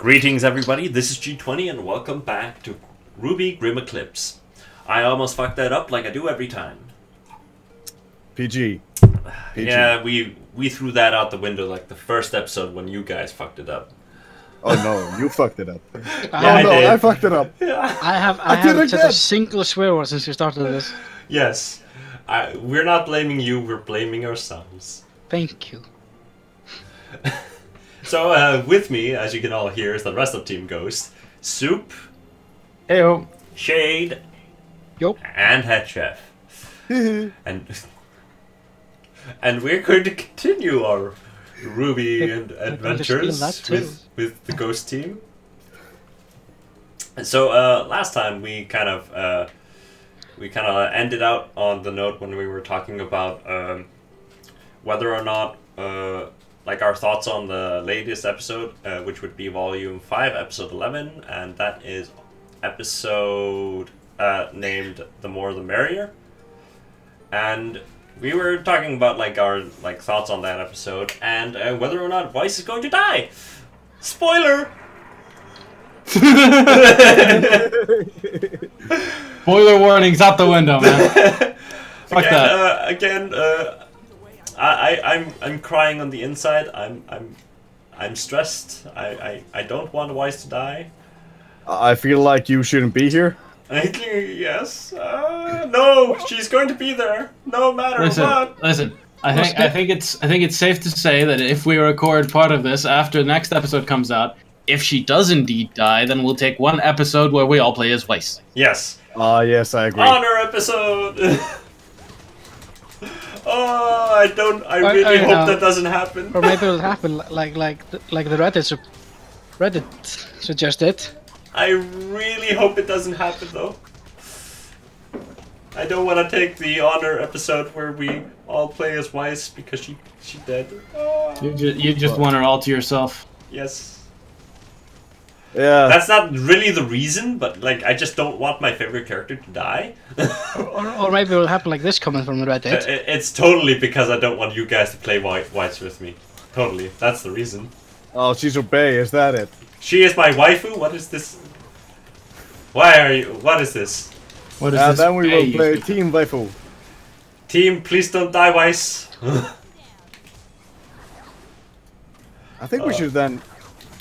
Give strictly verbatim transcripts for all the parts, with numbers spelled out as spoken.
Greetings everybody, this is G twenty and welcome back to RWBY Grim Eclipse. I almost fucked that up like I do every time. P G. P G. Yeah, we we threw that out the window like the first episode when you guys fucked it up. Oh no, you fucked it up. Yeah, oh no, I, did. I fucked it up. Yeah. I have I, I haven't said a single swear word since we started this. Yes. I, we're not blaming you, we're blaming ourselves. Thank you. So, uh, with me, as you can all hear, is the rest of Team Ghost, Soup, Heyo, Shade, Yo, and Head Chef. and, and we're going to continue our RWBY and adventures with, with the Ghost team. And so, uh, last time we kind of, uh, we kind of ended out on the note when we were talking about, um, whether or not, uh, like our thoughts on the latest episode, uh, which would be Volume five, Episode eleven, and that is episode uh, named The More the Merrier. And we were talking about like our like thoughts on that episode, and uh, whether or not Weiss is going to die! Spoiler! Spoiler warnings out the window, man. Fuck again, that. Uh, again, uh... I, I'm I'm crying on the inside. I'm I'm I'm stressed. I, I, I don't want Weiss to die. I feel like you shouldn't be here. Yes. Uh, no, she's going to be there, no matter listen, what. Listen, I think I think it's I think it's safe to say that if we record part of this after the next episode comes out, if she does indeed die, then we'll take one episode where we all play as Weiss. Yes. Ah, uh, yes, I agree. Honor episode. Oh, I don't. I or, really or, hope know, that doesn't happen. Or maybe it'll happen, like like like the Reddit su Reddit suggested. I really hope it doesn't happen, though. I don't want to take the honor episode where we all play as Weiss because she she dead. Oh. You just you just want her all to yourself. Yes. Yeah. That's not really the reason, but like I just don't want my favorite character to die. or, or maybe it'll happen like this comment from the Reddit. It, it's totally because I don't want you guys to play Weiss with me. Totally, that's the reason. Oh, she's a bae, is that it? She is my waifu. What is this? Why are you? What is this? What is uh, this? Then we will play team waifu. Team, please don't die, Weiss. I think uh, we should then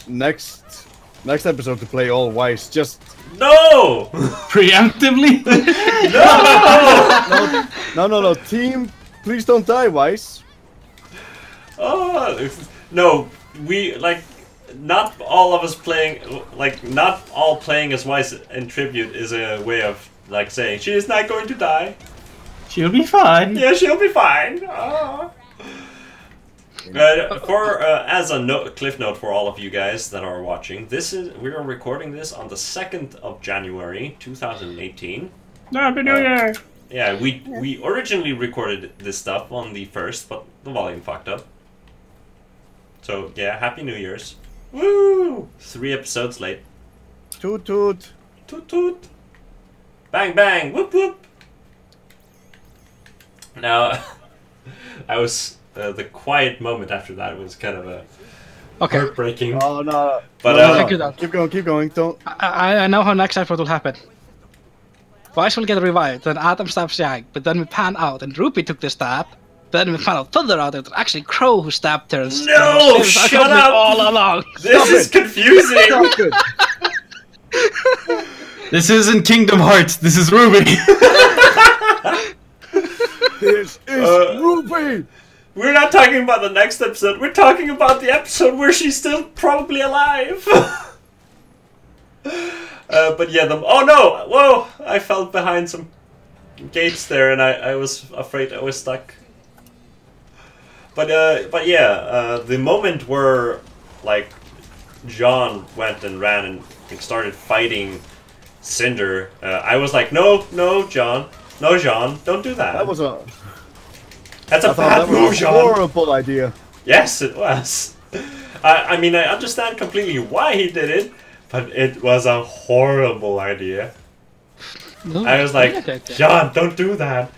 next. Next episode to play all Weiss, just... No! Preemptively? no! no! No, no, no, team, please don't die, Weiss. Oh, no, we, like, not all of us playing, like, not all playing as Weiss in tribute is a way of, like, saying, she is not going to die. She'll be fine. Yeah, she'll be fine. Oh. Uh, for uh, as a no cliff note for all of you guys that are watching, this is we are recording this on the second of January two thousand eighteen. Happy New Year! Yeah, we we originally recorded this stuff on the first, but the volume fucked up. So yeah, Happy New Year's! Woo! Three episodes late. Toot toot. Toot toot. Bang bang. Whoop whoop. Now, I was. Uh, the quiet moment after that was kind of a okay. heartbreaking. Oh no! But no, uh, no. keep going, keep going. Don't. I, I know how next episode will happen. Weiss will get revived, then Adam stabs Jag, but then we pan out and RWBY took the stab. Then we found out further out it was actually Qrow who stabbed her. And no! Stabbed shut up! All along. This Stop is it. confusing. Good. This isn't Kingdom Hearts. This is RWBY. This is uh, RWBY. We're not talking about the next episode, we're talking about the episode where she's still probably alive! uh, but yeah, the- oh no! Whoa! I fell behind some gates there and I, I was afraid I was stuck. But uh, but yeah, uh, the moment where, like, Jaune went and ran and, and started fighting Cinder, uh, I was like, no, no, Jaune, no, Jaune, don't do that. That was a... That's a I bad that move, was a horrible idea. Yes, it was. I, I mean, I understand completely why he did it, but it was a horrible idea. No, I was like, Jaune, don't do that.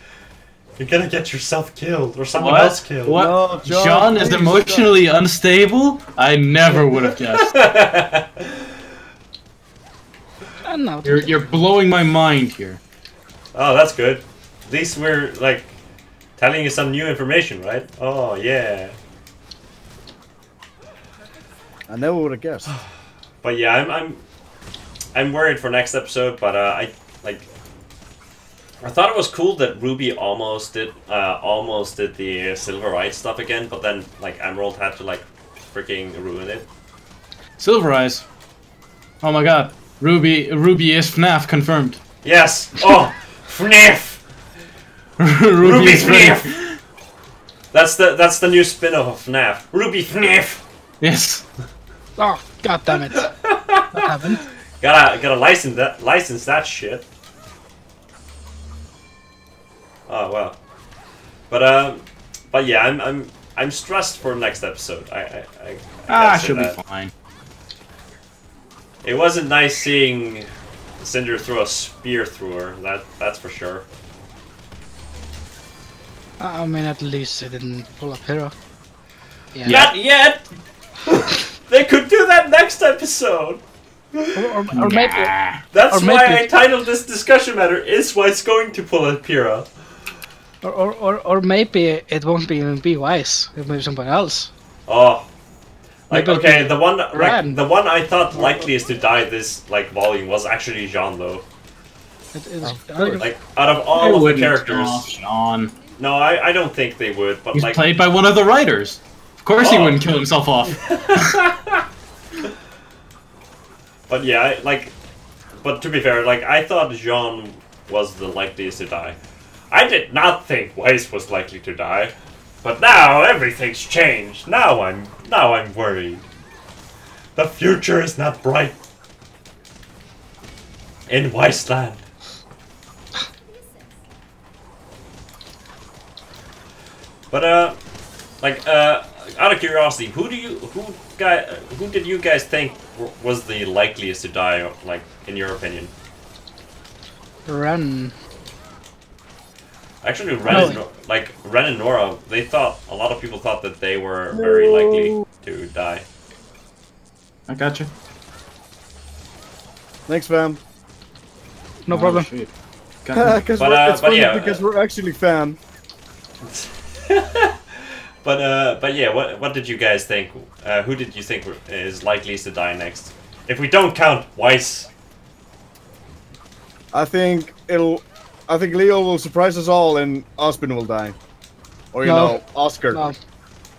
You're gonna get yourself killed, or someone what? else killed. What? No, Jaune, Jaune is emotionally stop. unstable? I never would have guessed. I'm not you're, you're blowing my mind here. Oh, that's good. At least we're, like, telling you some new information, right? Oh, yeah. I never would have guessed. But yeah, I'm, I'm, I'm worried for next episode, but uh, I, like... I thought it was cool that RWBY almost did uh, almost did the Silver Eyes stuff again, but then like Emerald had to like freaking ruin it. Silver Eyes. Oh my God, RWBY RWBY is FNAF confirmed. Yes. Oh, FNAF. RWBY is FNAF. That's the that's the new spin-off of FNAF. RWBY FNAF. Yes. Oh God damn it! That happened. Gotta gotta license that license that shit. Oh wow, but um, but yeah, I'm I'm I'm stressed for next episode. I I I, I ah, should be fine. It wasn't nice seeing Cinder throw a spear through her. That that's for sure. I mean, at least it didn't pull a Pyrrha. Yeah. Not yet. They could do that next episode. Or, or, or maybe. That's or why maybe. I titled this discussion matter. Is why it's going to pull a Pyrrha. Or, or, or, or maybe it won't be even be Weiss. It may be someone else. Oh, like maybe okay, the one Ren. the one I thought likeliest to die this like volume was actually Jaune though. It, it was, oh, like out of all of the characters, Jaune. No, I I don't think they would. But he's like played by one of the writers. Of course, oh. he wouldn't kill himself off. But yeah, I, like, but to be fair, like I thought Jaune was the likeliest to die. I did not think Weiss was likely to die, but now everything's changed. Now I'm, now I'm worried. The future is not bright in Weissland. But uh, like uh, out of curiosity, who do you, who guy, who did you guys think was the likeliest to die? Like in your opinion? Ren. Actually, Ren, really? and, like Ren and Nora, they thought a lot of people thought that they were very likely to die. I got you. Thanks, fam. No oh, problem. but uh, it's but funny yeah, because uh, we're actually fam. but uh, but yeah, what what did you guys think? Uh, who did you think is likeliest to die next? If we don't count Weiss. I think it'll. I think Leo will surprise us all, and Ozpin will die, or you no. know, Oscar. No,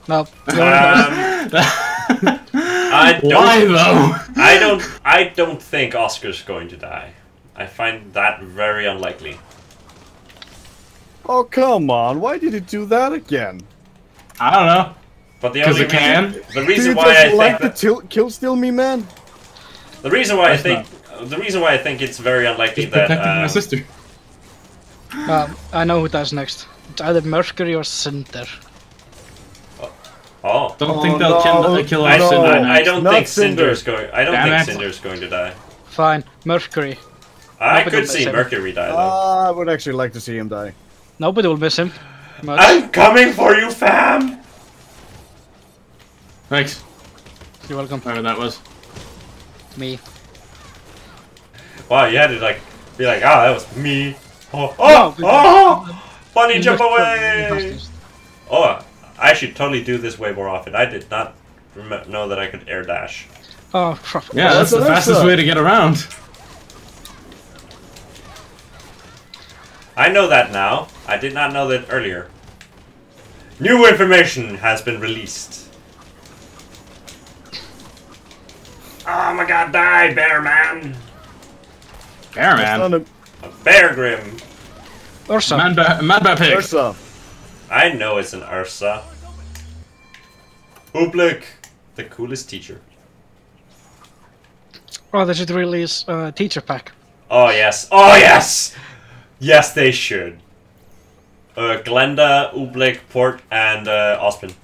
no. Um, I don't, Why though? I don't. I don't think Oscar's going to die. I find that very unlikely. Oh come on! Why did he do that again? I don't know. But the only reason, the reason why I like think the that, kill steal me, man. The reason why That's I think not. the reason why I think it's very unlikely He's that protecting um, my sister. Uh, I know who dies next. It's either Mercury or Cinder. Oh, oh. don't oh, think they'll no, kill, kill I, Cinder. I, I don't Not think Cinder's Cinder. going. I don't Damn think it. Cinder's going to die. Fine, Mercury. I Nobody could see Mercury die though. Uh, I would actually like to see him die. Nobody will miss him. Much. I'm coming for you, fam. Thanks. You're welcome. Whoever that was. Me. Wow, you had to like be like, ah, oh, that was me. Oh, oh, oh! Bunny jump away! Oh, I should totally do this way more often. I did not know that I could air dash. Oh, crap. Yeah, that's the fastest way to get around. I know that now. I did not know that earlier. New information has been released. Oh my God, die, Bear Man! Bear Man? A bear grim. Ursa. Man bear pig. Ursa. I know it's an Ursa. Oobleck, the coolest teacher. Oh, they should release a uh, teacher pack. Oh yes. Oh yes. Yes, they should. Uh, Glynda, Oobleck, Port, and uh, Ozpin.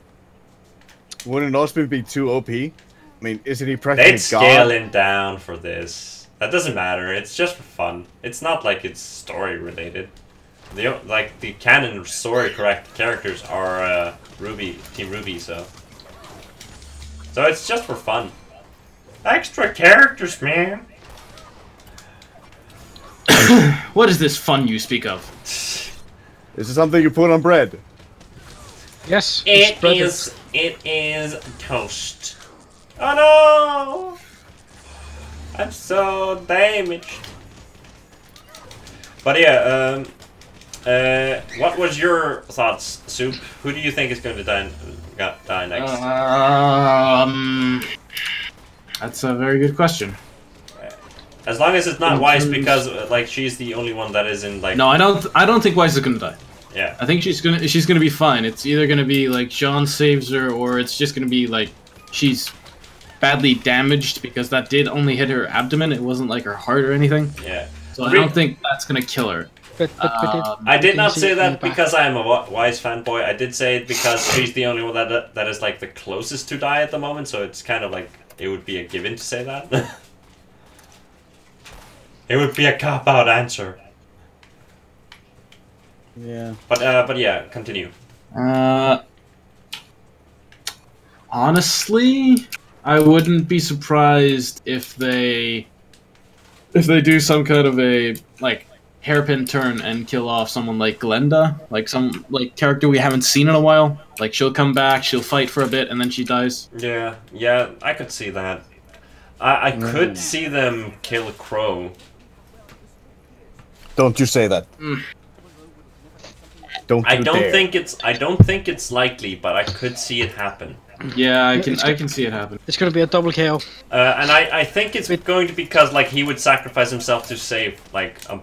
Wouldn't Ozpin be too O P? I mean, isn't he practically They'd scale him down for this. That doesn't matter, it's just for fun. It's not like it's story related. The like the canon story correct characters are uh, RWBY, Team RWBY, so so it's just for fun. Extra characters, man. What is this fun you speak of? This is something you put on bread. Yes. It is. It. it is toast. Oh no! I'm so damaged. But yeah. Um. Uh, what was your thoughts, Soup? Who do you think is going to die, die next? Um, that's a very good question. As long as it's not Weiss, because like she's the only one that is in like. No, I don't. I don't think Weiss is going to die. Yeah, I think she's gonna. She's gonna be fine. It's either gonna be like Jaune saves her, or it's just gonna be like she's badly damaged because that did only hit her abdomen. It wasn't like her heart or anything. Yeah. So I don't think that's gonna kill her. But, but, but it, um, I did not say that because I am a Weiss fanboy. I did say it because she's the only one that that is like the closest to die at the moment. So it's kind of like it would be a given to say that. It would be a cop out answer. Yeah. But uh, but yeah, continue. Uh, honestly, I wouldn't be surprised if they if they do some kind of a like. hairpin turn and kill off someone like Glynda, like some like character we haven't seen in a while. Like she'll come back, she'll fight for a bit, and then she dies. Yeah, yeah, I could see that. I, I mm. could see them kill Qrow. Don't you say that? Mm. Don't. You I don't dare. think it's. I don't think it's likely, but I could see it happen. Yeah, I can. It's I can see it happen. It's gonna be a double K O. Uh, and I, I think it's going to be because like he would sacrifice himself to save like a.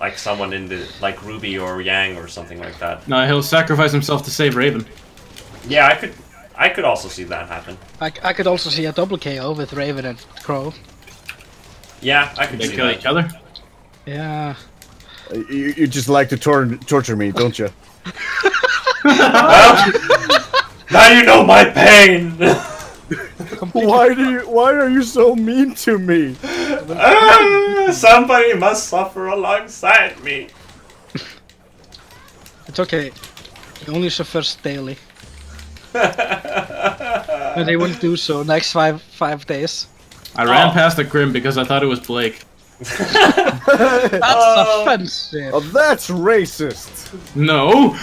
Like someone in the like RWBY or Yang or something like that. No, he'll sacrifice himself to save Raven. Yeah, I could, I could also see that happen. I, I could also see a double K O with Raven and Qrow. Yeah, I could they see kill that. each other. Yeah. You, you just like to tor torture me, don't you? Well, now you know my pain. Why do you? Why are you so mean to me? Uh, somebody must suffer alongside me. It's okay. It only suffers daily. And they wouldn't do so next five five days. I ran oh. past the Grim because I thought it was Blake. That's uh, offensive. Oh, that's racist. No.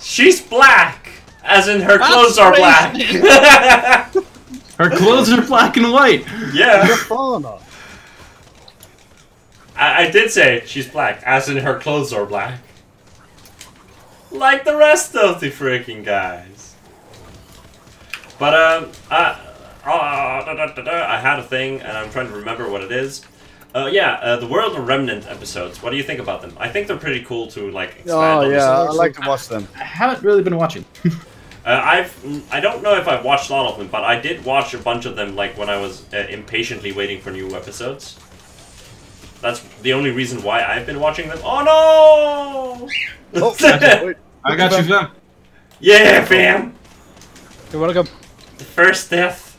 She's black, as in her that's clothes are racist. black. Her clothes are black and white. Yeah. You're falling off. I, I did say she's black, as in her clothes are black. Like the rest of the freaking guys. But, um, I, uh, da, da, da, da, I had a thing, and I'm trying to remember what it is. Uh, yeah, uh, the World of Remnant episodes. What do you think about them? I think they're pretty cool to, like, expand on. Oh, yeah, I like to watch them. I, I haven't really been watching. Uh, I've, I don't know if I've watched a lot of them, but I did watch a bunch of them, like, when I was uh, impatiently waiting for new episodes. That's the only reason why I've been watching them. Oh no! Oh, gotcha. I got you, fam. Yeah, fam. You're welcome. The first death.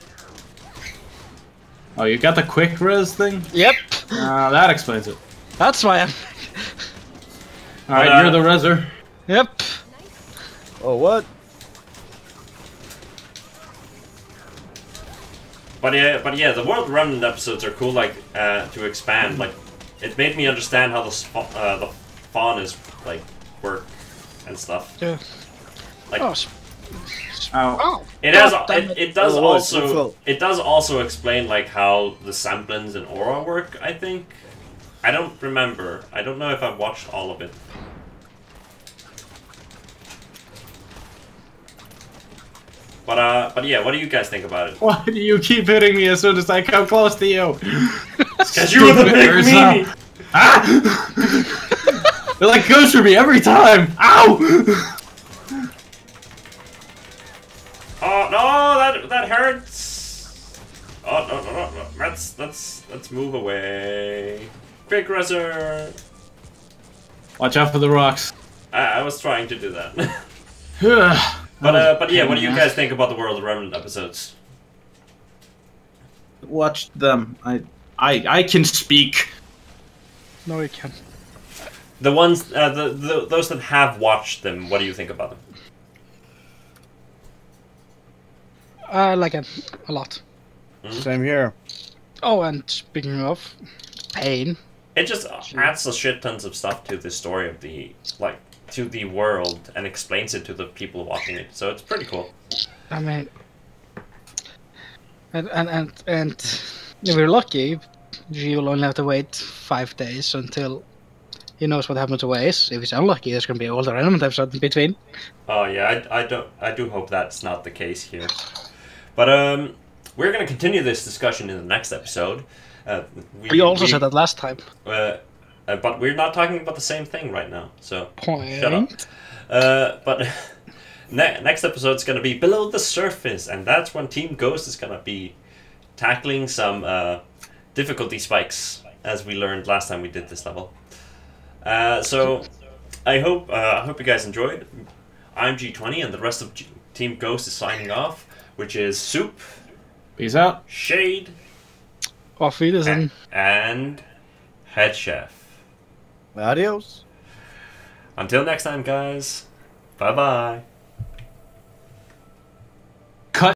Oh, you got the quick res thing? Yep. Uh, that explains it. That's why I'm. Alright, uh, you're the reser. Yep. Oh, what? But yeah, but yeah, the World Remnant episodes are cool, like, uh, to expand, like, it made me understand how the uh, the faunas, like, work and stuff. Yeah. Like, oh. Oh. It has. It, it does also. It does also explain like how the samplings and aura work. I think. I don't remember. I don't know if I've watched all of it. But uh, but yeah, what do you guys think about it? Why do you keep hitting me as soon as I come close to you? Because you were the big Ursa. Ah! It like goes for me every time. Ow! Oh no, that that hurts. Oh no no no no. Let's let's let's move away. Big Ursa. Watch out for the rocks. I, I was trying to do that. But uh, but yeah, what do you guys think about the World of Remnant episodes? Watched them. I I I can speak. No, you can't. The ones, uh, the, the those that have watched them, what do you think about them? I like it a lot. Mm-hmm. Same here. Oh, and speaking of pain, it just adds a shit tons of stuff to the story of the like to the world and explains it to the people watching it. So it's pretty cool. I mean, and and and, and if we're lucky, you will only have to wait five days until he knows what happened to Weiss. If he's unlucky, there's going to be all the Remnant episodes in between. Oh yeah, I, I don't I do hope that's not the case here. But um, we're going to continue this discussion in the next episode. Uh, we, we also we, said that last time. Uh, uh, but we're not talking about the same thing right now, so Point. shut up. Uh, but ne next episode's going to be Below the Surface, and that's when Team Ghost is going to be tackling some uh, difficulty spikes, as we learned last time we did this level. Uh, so, I hope uh, I hope you guys enjoyed. I'm G twenty, and the rest of G Team Ghost is signing off, which is Soup. Peace out. Shade. Auf Wiedersehen. And Head Chef. Adios. Until next time, guys. Bye-bye.